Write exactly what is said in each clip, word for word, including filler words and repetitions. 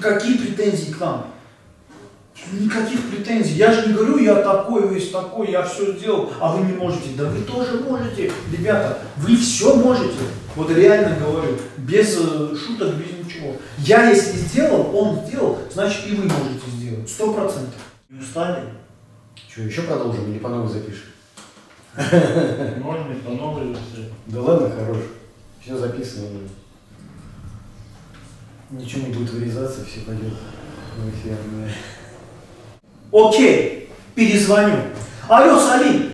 какие претензии к нам? Никаких претензий. Я же не говорю, я такой, весь такой, я все сделал, а вы не можете. Да вы тоже можете, ребята, вы все можете. Вот реально говорю, без шуток, без ничего. Я если сделал, он сделал, значит и вы можете сделать. Сто процентов. Не устали? Что, еще продолжим или по новой запишем? Можно и по новой запишем. Да ладно, хорош. Все записано. Ничего не будет вырезаться, все пойдет в эфир. Окей, перезвоню. Алло, Салим,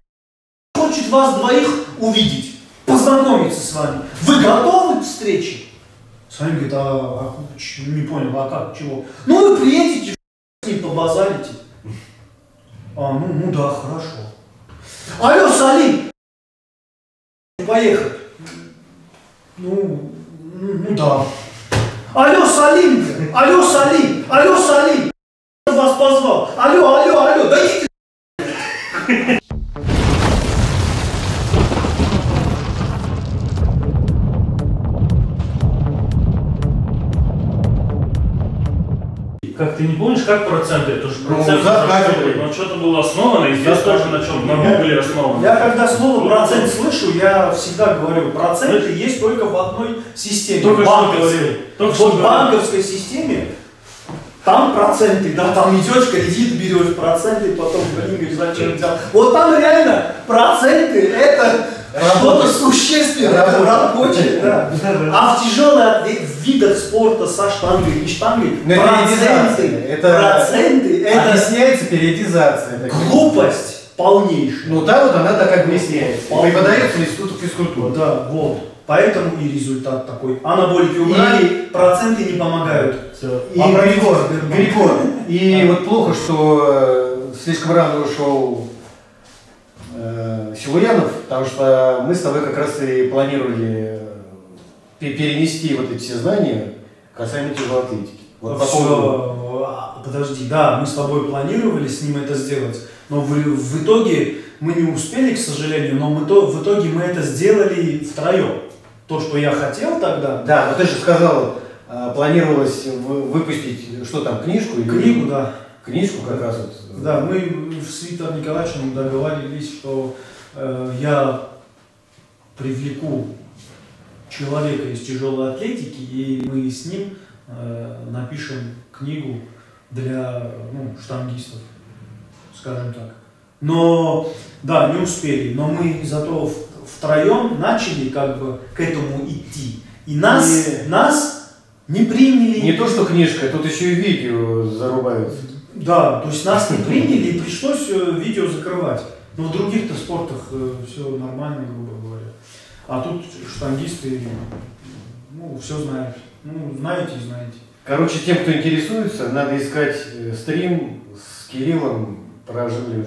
хочет вас двоих увидеть, познакомиться с вами. Вы готовы к встрече? Салим говорит, а, а не понял, а как, чего? Ну вы приедете, с ним побазарите. А, ну, ну да, хорошо. Алло, Салим, поехали. Ну, ну, ну да. Алло, Салим, алло, Салим, алло, Салим. Вас позвал. Алло, алло, алло, да иди ты. Как ты не помнишь, как проценты? Это же процент, ну, но что-то было основано, и здесь тоже на чем-то много были основаны. Я когда слово процент слышу, я всегда говорю, проценты есть только в одной системе. Только банковской. Только вот в банковской системе. Там проценты, да, там идешь, кредит берешь, проценты, потом говоришь, зачем взял. Вот там реально проценты, это что-то существенное, рабочее, да. А в тяжелых видах спорта со штангой и штангой проценты, это, проценты, это объясняется периодизация. Глупость полнейшая. Ну да, вот она так объясняется. Преподается институту физкультуры. Да, вот. Поэтому и результат такой. Анаболики убрали, проценты не помогают. И а Григор, Григор. И вот плохо, что слишком рано ушел э, Селуянов, потому что мы с тобой как раз и планировали перенести вот эти все знания касаемо тяжелой атлетики. Вот по поводу... Подожди, да, мы с тобой планировали с ним это сделать, но в, в итоге мы не успели, к сожалению, но мы то, в итоге мы это сделали втроем. То, что я хотел тогда. Да, но ты же сказал, планировалось выпустить, что там, книжку? Или... Книгу, да. Книжку как раз вот. Да, мы с Виктором Николаевичем договорились, что э, я привлеку человека из тяжелой атлетики, и мы с ним э, напишем книгу для ну, штангистов, скажем так. Но, да, не успели, но мы зато втроем начали как бы к этому идти. И нас, не... нас... не приняли. Не то, что книжка, тут еще и видео зарубают. Да, то есть нас не приняли и пришлось видео закрывать. Но в других-то спортах все нормально, грубо говоря. А тут штангисты, ну, все знают. Ну, знаете и знаете. Короче, тем, кто интересуется, надо искать стрим с Кириллом про жилье.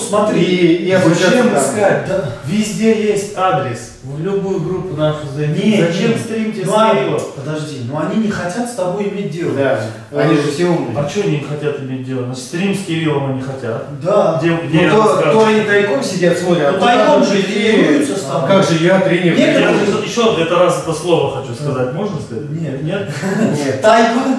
Смотри, и, и зачем искать? Да. Везде есть адрес. В любую группу нашу зайди. Зачем стримить с Кириллом? Подожди, но они не хотят с тобой иметь дело. Да, они же все умные. А что они не хотят иметь дело? Значит, стрим с Кириллом они хотят. Да. Где, где ну, то, то они тайком сидят, смотрят. Ну, тайком же тренируются с тобой. Как же я тренирую? Нет, я же еще для раз это слово хочу сказать. Можно сказать? Нет. Нет? Нет. Тайком,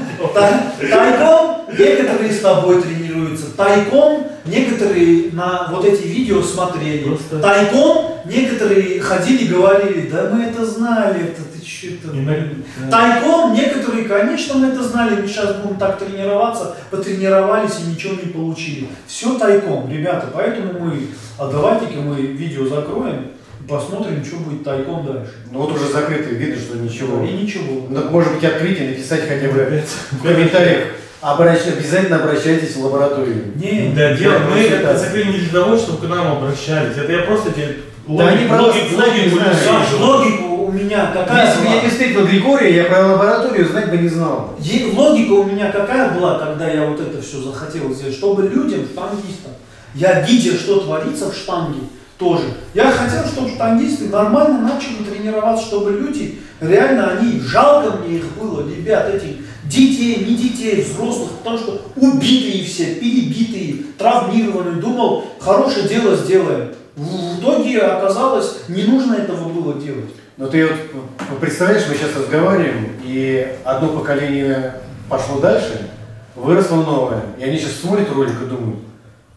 тайком некоторые с тобой тренируются. Тайком некоторые на вот эти видео смотрели. Просто... Тайком некоторые ходили, говорили, да мы это знали, это ты что-то. Да. Тайком некоторые, конечно, мы это знали, мы сейчас будем так тренироваться, потренировались и ничего не получили. Все тайком, ребята, поэтому мы, а давайте-ка мы видео закроем, посмотрим, что будет тайком дальше. Ну вот уже закрытые, видно, что ничего. И ничего. Ну, может быть открыть и написать хотя бы в комментариях. Обращ... Обязательно обращайтесь в лабораторию. Не, да, дело, мы это закрыли не для того, чтобы к нам обращались. Это я просто тебе логику, да, логику, логику, логику, логику у меня какая Если была. Если бы я не встретил Григория, я про лабораторию знать бы не знал. Е логика у меня какая была, когда я вот это все захотел сделать, чтобы людям, штангистам, я видел, что творится в штанге тоже. Я хотел, чтобы штангисты нормально начали тренироваться, чтобы люди, реально они, жалко мне их было, ребят, этих детей, не детей, взрослых, потому что убитые все, перебитые, травмированные, думал, хорошее дело сделаем. В итоге оказалось, не нужно этого было делать. Но ты вот представляешь, мы сейчас разговариваем, и одно поколение пошло дальше, выросло новое. И они сейчас смотрят ролик и думают,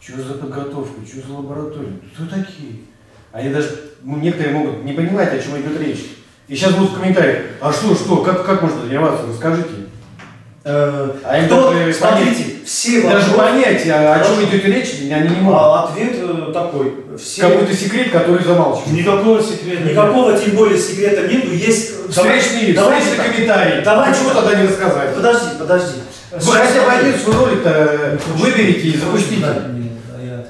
что за подготовку, что за лабораторию, кто такие? Они даже, ну, некоторые могут не понимать, о чем идет речь. И сейчас будут в комментариях, а что, что, как, как можно тренироваться, расскажите. А кто, им, смотрите, все даже вопросы, понять, о, о чем идет речь, они не могут. А ответ такой. Все... Какой-то секрет, который замалчивает. Никакого секрета. Никакого, нет. Тем более, секрета нету. Есть... Встречный, давай, встречный давай, комментарий. Давай, чего тогда не рассказать? Подожди, подожди. Вы хотя бы один свой ролик-то выберите и запустите.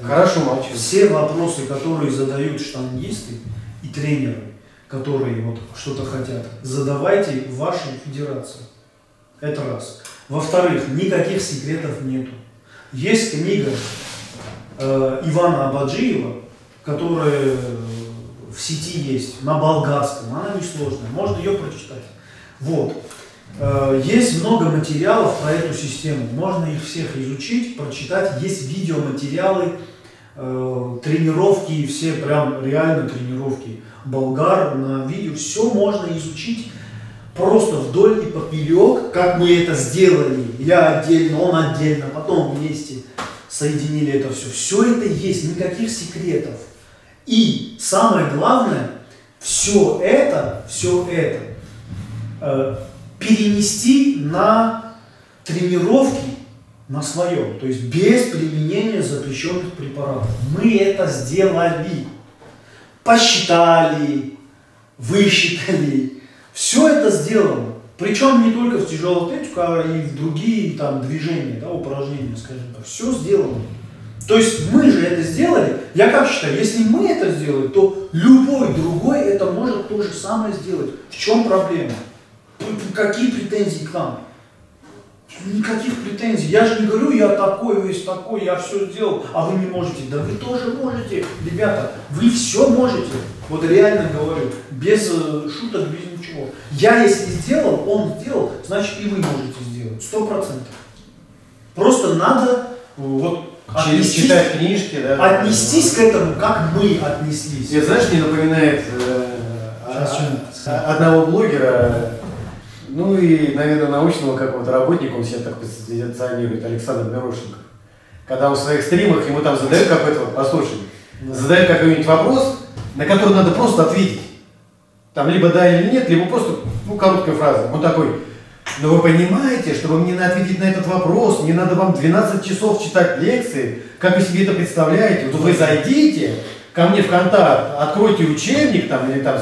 Хорошо, молчу. Все вопросы, которые задают штангисты и тренеры, которые вот что-то хотят, задавайте в вашу федерацию. Это раз. Во-вторых, никаких секретов нету. Есть книга э, Ивана Абаджиева, которая в сети есть, на болгарском, она несложная, можно ее прочитать. Вот. Э, есть много материалов про эту систему, можно их всех изучить, прочитать. Есть видеоматериалы, э, тренировки, все прям реально тренировки болгар на видео, все можно изучить. Просто вдоль и поперек, как мы это сделали, я отдельно, он отдельно, потом вместе соединили это все. Все это есть, никаких секретов. И самое главное, все это, все это э, перенести на тренировки на свое, то есть без применения запрещенных препаратов. Мы это сделали, посчитали, высчитали. Все это сделано, причем не только в тяжелую атлетику, а и в другие там движения, да, упражнения, скажем так, все сделано. То есть мы же это сделали, я как считаю, если мы это сделали, то любой другой это может то же самое сделать. В чем проблема? Какие претензии к нам? Никаких претензий. Я же не говорю, я такой, весь такой, я все сделал, а вы не можете. Да вы тоже можете, ребята, вы все можете. Вот реально говорю, без шуток, без ничего. Я если сделал, он сделал, значит и вы можете сделать, сто процентов. Просто надо вот отнестись, читать книжки, да, отнестись к этому, как мы отнеслись. Я, знаешь, мне напоминает э, о, одного блогера, ну и, наверное, научного какого-то работника, он себя так позиционирует, Александр Мирошенко. Когда он в своих стримах, ему там задают какой-то, послушай, да. задают какой-нибудь вопрос, на который надо просто ответить. Там либо да или нет, либо просто, ну, короткая фраза. Он такой, ну вы понимаете, чтобы мне ответить на этот вопрос, мне надо вам двенадцать часов читать лекции, как вы себе это представляете? Вот вы зайдите ко мне в ВКонтакте, откройте учебник там или там...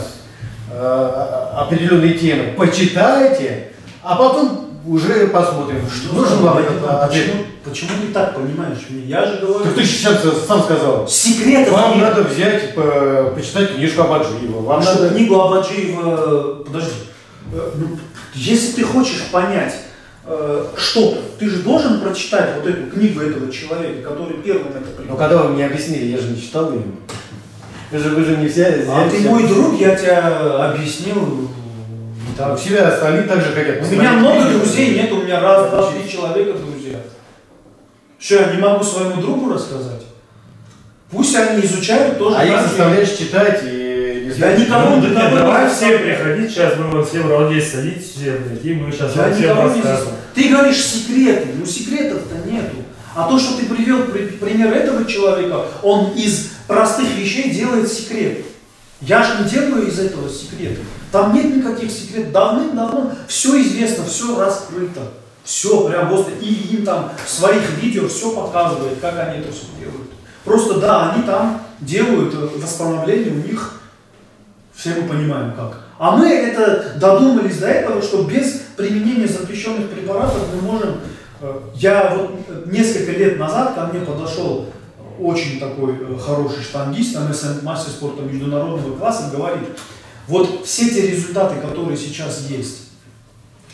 определенные темы, почитайте, а потом уже посмотрим, что нужен вам этот ответ. Почему не так, понимаешь? Я же говорю... Так ты сейчас сам сказал. Секретов вам нет. Надо взять, по, почитать книжку Абаджиева. Вам что, надо... Книгу Абаджиева... Подожди. Если ты хочешь понять что-то, ты же должен прочитать вот эту книгу этого человека, который первым это придумал. Но когда вы мне объяснили, я же не читал ее. Вы же, вы же не все, а ты мой друг, я тебя объяснил. Да, все остальные так же хотят. У меня много друзей нет, у меня раз, два, три человека друзья. Что, я не могу своему другу рассказать? Пусть они изучают тоже. А их заставляешь читать и... Я никому не заставляю. Давай всем приходить, сейчас мы всем вот здесь садитесь, и мы сейчас всем расскажем. Ты говоришь секреты, ну секретов-то нету. А то, что ты привел пример этого человека, он из простых вещей делает секрет. Я же не делаю из этого секрета. Там нет никаких секретов. Давным-давно все известно, все раскрыто. Все прям просто. И им там в своих видео все показывает, как они это все делают. Просто да, они там делают восстановление у них. Все мы понимаем как. А мы это додумались до этого, что без применения запрещенных препаратов мы можем... Я вот несколько лет назад ко мне подошел очень такой хороший штангист, мастер спорта международного класса, говорит, вот все те результаты, которые сейчас есть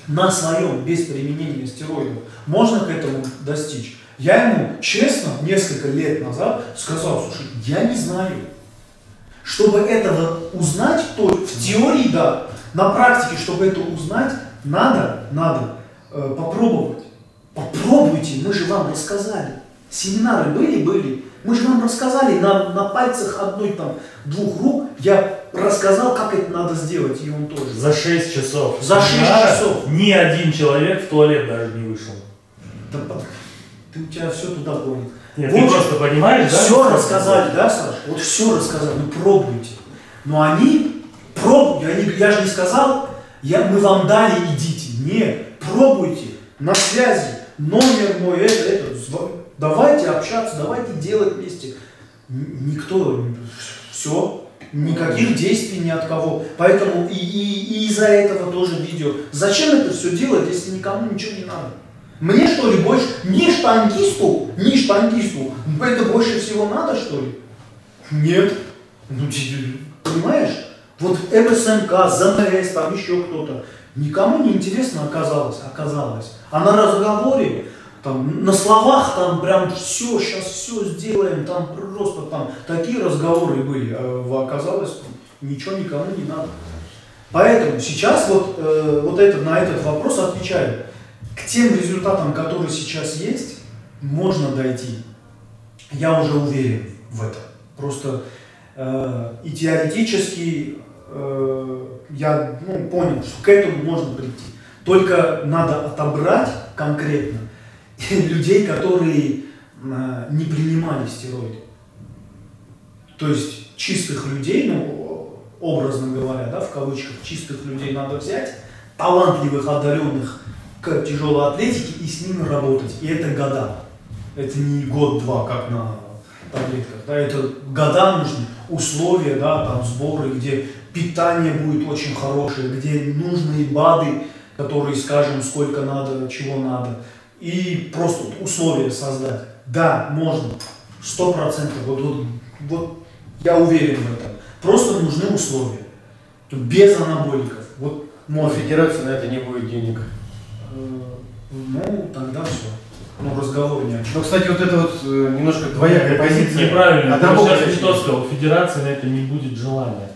на своем, без применения стероидов, можно к этому достичь. Я ему честно несколько лет назад сказал, слушай, я не знаю. Чтобы этого узнать, то в теории да, на практике, чтобы это узнать, надо, надо э, попробовать. Попробуйте, мы же вам рассказали. Семинары были, были. Мы же вам рассказали на, на пальцах одной, там, двух рук. Я рассказал, как это надо сделать, и он тоже. За шесть часов. За шесть часов. Ни один человек в туалет даже не вышел. Да, ты, у тебя все туда гонит. Нет, вот ты просто понимаешь, да? Все рассказали, да, Саша? Вот все рассказали, ну пробуйте. Но они, пробуйте, они, я же не сказал, я, мы вам дали, идите. Нет, пробуйте, на связи, номер мой, это, это, давайте общаться, давайте делать вместе. Никто, все, никаких действий ни от кого. Поэтому и, и, и из-за этого тоже видео. Зачем это все делать, если никому ничего не надо? Мне что ли больше, не штангисту, не штангисту, это больше всего надо, что ли? Нет. Ну, понимаешь? Вот МСМК, ЗМС, там еще кто-то. Никому не интересно оказалось, оказалось. А на разговоре, там, на словах, там прям все, сейчас все сделаем, там просто там такие разговоры были, а оказалось, ничего никому не надо. Поэтому сейчас вот, э, вот это, на этот вопрос отвечаю. К тем результатам, которые сейчас есть, можно дойти. Я уже уверен в этом. Просто э, и теоретически э, я ну, понял, что к этому можно прийти. Только надо отобрать конкретно людей, которые э, не принимали стероиды. То есть чистых людей, ну, образно говоря, да, в кавычках, чистых людей надо взять, талантливых, одаренных, к тяжелой атлетике и с ними работать. И это года. Это не год-два, как на таблетках. Да? Это года нужны. Условия, да, там сборы, где питание будет очень хорошее, где нужны БАДы, которые скажем, сколько надо, чего надо. И просто условия создать. Да, можно. Сто процентов. Вот, вот, вот я уверен в этом. Просто нужны условия. Без анаболиков. Вот, но федерация на это не будет денег. Ну, тогда все. Ну, разговор не о чем. Ну, кстати, вот это вот немножко двоякая позиция. Неправильно. Сейчас что сказал? Федерации на это не будет желания.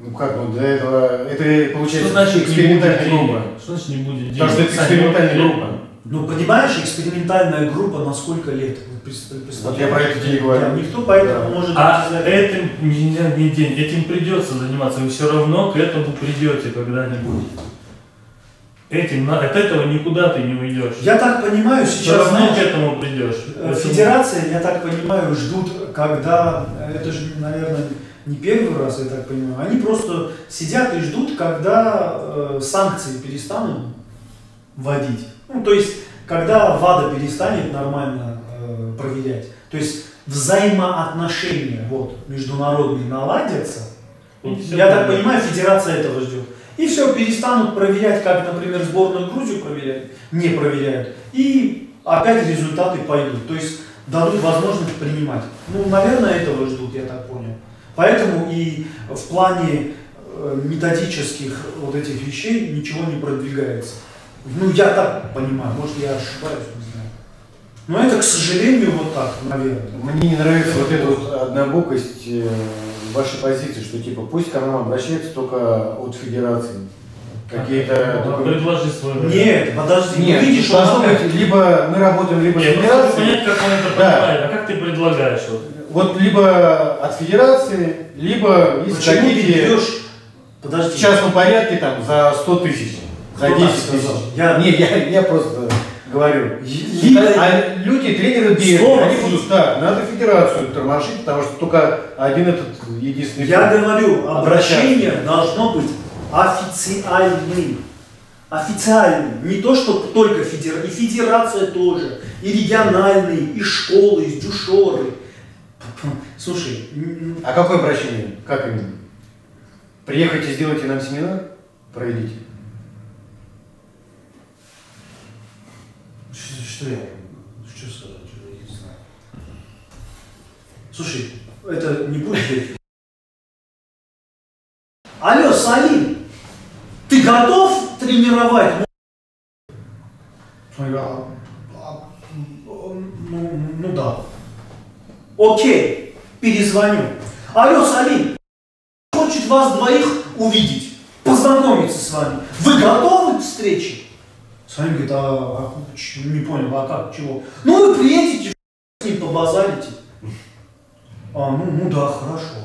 Ну как, ну до этого... Это получается экспериментальная группа. Что значит не будет денег? Потому что это экспериментальная группа. Ну, понимаешь, экспериментальная группа на сколько лет? Вот я про это тебе говорю. Да, никто поэтому да. может... А этим, не, не день, этим придется заниматься. Вы все равно к этому придете когда-нибудь. Этим, от этого никуда ты не уйдешь. Я так понимаю, сейчас... Знаешь, к этому придешь. Федерации, я так понимаю, ждут, когда... Это же, наверное, не первый раз, я так понимаю. Они просто сидят и ждут, когда э, санкции перестанут вводить. Ну, то есть, когда ВАДА перестанет нормально э, проверять. То есть, взаимоотношения вот, международные наладятся. Вот, я так будет. понимаю, федерация этого ждет. И все, перестанут проверять, как, например, сборную Грузию проверяют, не проверяют. И опять результаты пойдут. То есть дадут возможность принимать. Ну, наверное, этого ждут, я так понял. Поэтому и в плане методических вот этих вещей ничего не продвигается. Ну, я так понимаю, может, я ошибаюсь, не знаю. Но это, к сожалению, вот так, наверное. Мне не нравится вот эта вот однобокость вашей позиции, что типа пусть к нам обращаются только от федерации. Какие-то... Ну, только... Предложи свою... Нет, подожди. Нет, видишь, что быть, либо мы работаем, либо нет, с федерацией. Понять, как он это понимает. Да. А как ты предлагаешь? Вот, вот либо от федерации, либо... Почему ты берешь... Подожди. В частном порядке там за сто тысяч. За десять тысяч. Я... Нет, я, я просто... Говорю, либо... а люди, тренеры бегают, они будут, да, надо федерацию тормошить, потому что только один этот единственный... Я говорю, обращение должно быть официальным. Официальным. Не то, что только федерация, и федерация тоже, и региональные, и школы, и дюшоры. Слушай... А какое обращение? Как именно? Приехайте, сделайте нам семинар, проведите. Что я? Что сказать? Я не знаю. Слушай, это не будет. Алло, Салим, ты готов тренировать? Ну, ну да. Окей, перезвоню. Алло, Салим, хочет вас двоих увидеть, познакомиться с вами. Вы готовы к встрече? Салим говорит, а, а не понял, а как, чего? Ну вы приедете, с ним побазарите. А, ну, ну да, хорошо.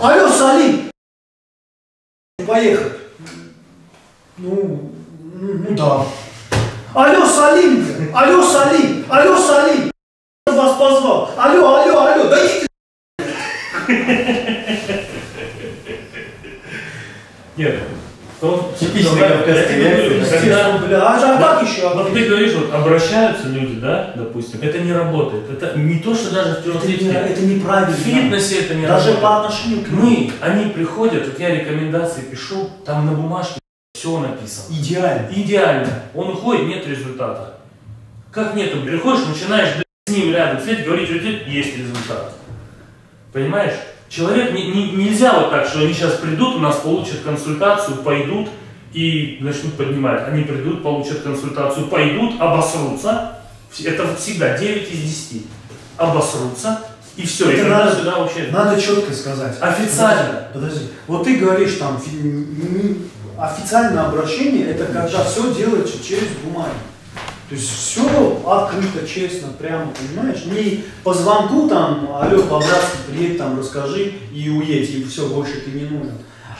Алло, Салим, поехать? Ну, ну да. Алло, Салим! Алло, Салим! Алло, Салим! Я вас позвал! Алло, алло, алло! Да иди ты! Нет. Типичный кавказский реакции. А как еще? Вот ты говоришь, вот обращаются люди, да, допустим, это не работает. Это не то, что даже в фитнесе. Это неправильно. В фитнесе это не работает. Даже по отношению к ним. Они приходят, вот я рекомендации пишу, там на бумажке все написано. Идеально. Идеально. Он уходит, нет результата. Как нету? Приходишь, начинаешь с ним рядом сидеть, говорить, есть результат. Понимаешь? Человек, не, не, нельзя вот так, что они сейчас придут, у нас получат консультацию, пойдут и начнут поднимать. Они придут, получат консультацию, пойдут, обосрутся. Это всегда девять из десяти. Обосрутся и все. Это и надо, сюда вообще... надо четко сказать. Официально. Подожди. Вот ты говоришь там, официальное обращение, это когда все делается через бумагу. То есть все открыто, честно, прямо, понимаешь? Не по звонку там, алло, по-братски приедь, там, расскажи и уедь, и все, больше ты не нужен.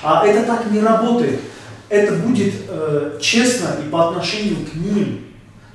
А это так не работает. Это будет э, честно и по отношению к ним.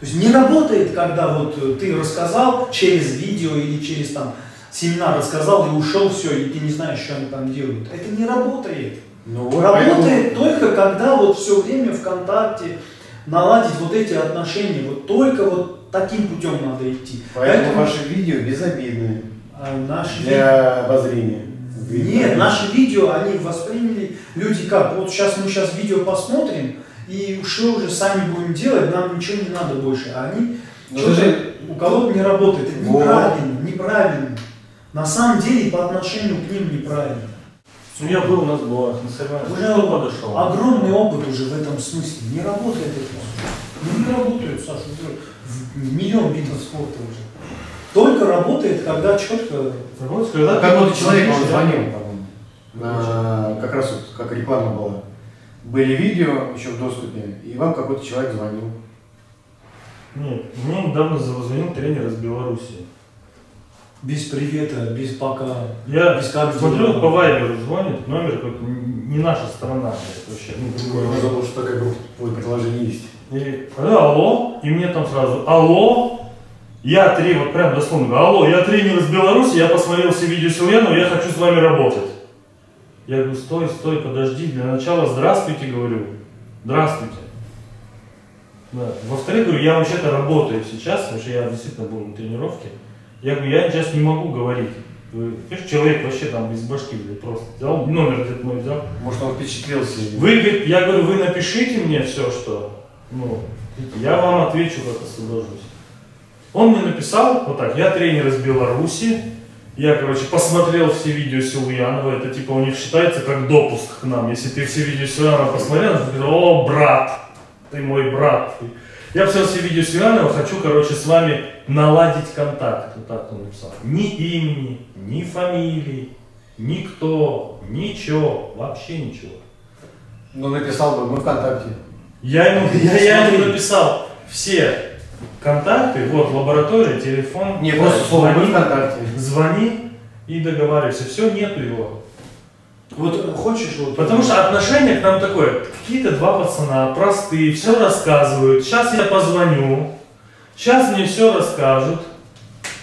То есть не работает, когда вот ты рассказал через видео или через там семинар рассказал и ушел, все, и ты не знаешь, что они там делают. Это не работает. Но работает поэтому... только когда вот все время ВКонтакте, наладить вот эти отношения, вот только вот таким путем надо идти. Поэтому, Поэтому... ваши видео безобидные а наши для ви... обозрения. Нет, наши видео, они восприняли люди как, вот сейчас мы сейчас видео посмотрим, и что уже сами будем делать, нам ничего не надо больше. А они, даже... у кого-то не работает, это неправильно, неправильно. На самом деле по отношению к ним неправильно. У меня был, у нас было, уже подошел. Огромный опыт уже в этом смысле. Не работает это. Ну, не работает, Саша. Миллион видов спорта уже. Только работает, когда четко... Работает, когда... Как вот человек, он звонил, по-моему, как раз вот, как реклама была. Были видео еще в доступе, и вам какой-то человек звонил. Нет, мне недавно звонил тренер из Беларуси. Без привета, без пока. Я без как смотрю, по вайберу звонит, номер как не наша страна вообще. Ну, я забыл, что такая группа в приложении есть. И, алло, и мне там сразу, алло, я три, вот прям дословно, алло, я тренер из Беларуси, я посмотрел все видео Селуянова, я хочу с вами работать. Я говорю, стой, стой, подожди, для начала здравствуйте, говорю, здравствуйте. Да. Во-вторых, говорю, я вообще-то работаю сейчас, потому что я действительно был на тренировке. Я говорю, я сейчас не могу говорить. Видишь, человек вообще там без башки просто взял, номер этот мой взял. Может, он впечатлился. Вы, я говорю, вы напишите мне все, что... Ну, я вам отвечу, как освобожусь. Он мне написал, вот так, я тренер из Беларуси. Я, короче, посмотрел все видео Селуянова. Это типа у них считается как допуск к нам. Если ты все видео Селуянова посмотрел, то ты говоришь, о, брат, ты мой брат. Я все все видео Селуянова, хочу, короче, с вами наладить контакт. Вот так он написал. Ни имени, ни фамилии, никто, ничего, вообще ничего. Ну написал бы, мы ВКонтакте. Я ему, я, я ему написал все контакты, вот лаборатория, телефон. Не, просто слово мы ВКонтакте. Звони и договаривайся. Все, нету его. Вот хочешь вот. Потому что отношение к нам такое, какие-то два пацана, простые, все рассказывают. Сейчас я позвоню, сейчас мне все расскажут.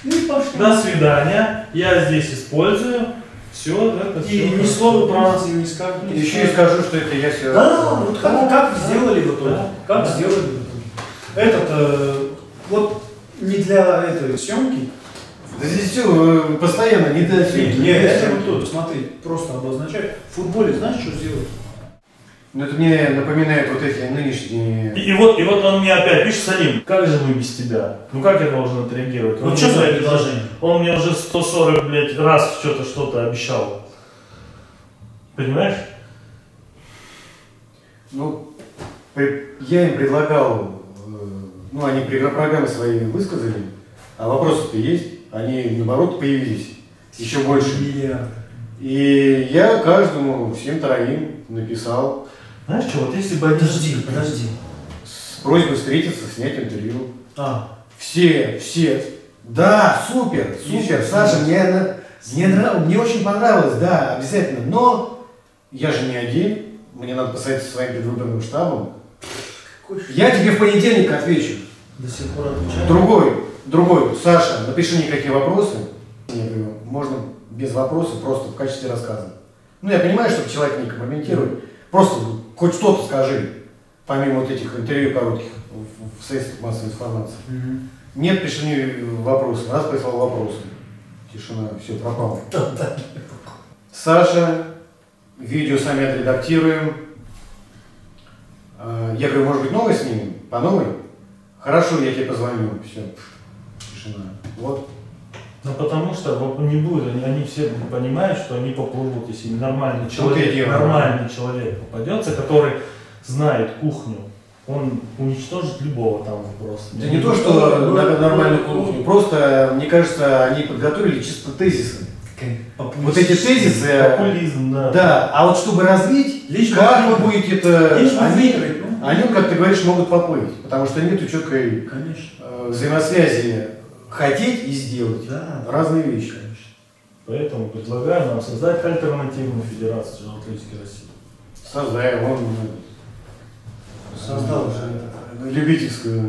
И пошли. До свидания. Я здесь использую. Все, да, это и все. Ни слова про нас не скажу. И еще и скажу, что это я все. Да, да, вот как, как сделали в итоге. Да. Как да. сделали в итоге. Этот э, вот не для этой съемки. Да здесь все постоянно не до съемки. Нет, это вот тут, смотри, просто обозначает. В футболе знаешь, что сделать? Ну это мне напоминает вот эти нынешние... И, и, вот, и вот он мне опять пишет, Салим, как же мы без тебя? Ну как я должен отреагировать? Ну что за предложение? Он мне уже сто сорок, блядь, раз что-то что-то обещал. Понимаешь? Ну, я им предлагал, ну они программы свои высказали, а вопросы-то есть, они наоборот появились еще больше. Yeah. И я каждому, всем троим написал. Знаешь что, вот если бы... Подожди, подожди. С просьбой встретиться, снять интервью. А. Все, все. Да, супер, супер. Еще, Саша, мне, она, мне, нрав... мне очень понравилось, да, обязательно. Но я же не один. мне надо посоветовать со своим предвыборным штабом. Я тебе в понедельник отвечу. До сих пор отвечаю. Другой, другой, Саша, напиши никакие вопросы. Я говорю, можно без вопросов, просто в качестве рассказа. Ну, я понимаю, что человек не компрометирует. Просто хоть что-то скажи, помимо вот этих интервью коротких в средствах массовой информации. Угу. Нет, пиши мне вопросы. Раз прислал вопросы. Тишина, все, пропало. Саша, видео сами отредактируем. Я говорю, может быть, новый снимем? По новой? Хорошо, я тебе позвоню. Все, тишина. Вот. Ну потому что не будет, они, они все понимают, что они поплывут, если нормальный человек, нормальный человек попадется, который знает кухню, он уничтожит любого там вопроса. Да не то, что нормальную кухню, просто, мне кажется, они подготовили чисто тезисы. Популизм, вот эти тезисы, популизм, да. да, а вот чтобы развить, лично как вы будете это, они, они, как ты говоришь, могут поплыть, потому что нет четкой э, взаимосвязи хотеть и сделать, да, разные вещи. Конечно. Поэтому предлагаю нам создать альтернативную федерацию журналистики России. Создаем, он создал уже любительскую.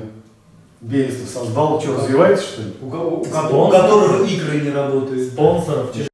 Берестов создал, что, развивается, что ли? У, у, у, у которого игры не работают. Спонсоров.